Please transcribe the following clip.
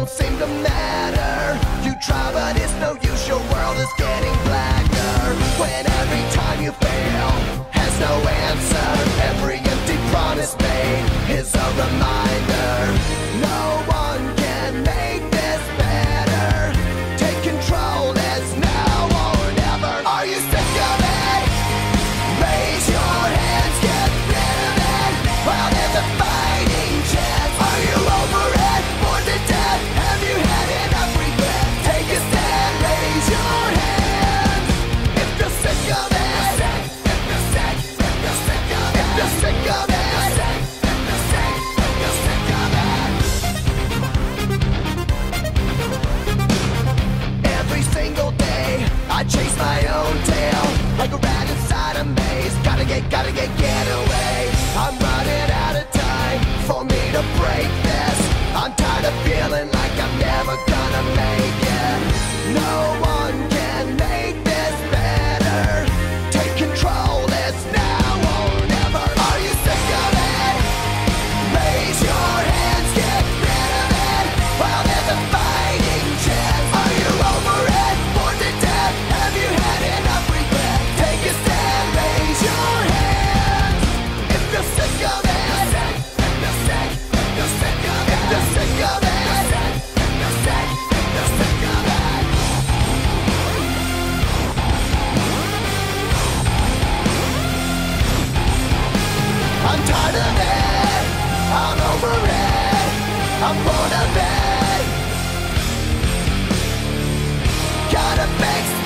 don't seem to matter. You try, but it's no use. Your world is getting blacker when every time you fail has no answer. Every empty promise made is a reminder. No one can make this better. Take control, it's now or never. Are you sick of it? Raise your hands, get rid of it. While there's a fighting chance, are you over it? Born to death, have you had enough regret? Take a stand, raise your hand. If you're sick of it, if you're sick, if you're sick of it, if you're sick of it. I chase my own tail like a rat inside a maze. Gotta get away. I'm running out of time for me to break this. I'm tired of feeling like I'm never gonna make it. No one can make this better. Take control, it's now or never. Are you sick of it? Raise your hands, get rid of it. While there's a fighting chance, are you over it? Born to death, have you had enough regret? Take a stand, raise your hand. If you're sick of it, if you're sick, if you're sick of it, if you're sick of it, if you're sick, if you're sick of it. I'm tired of it, I'm over it, I'm bored of it. Gotta fix it.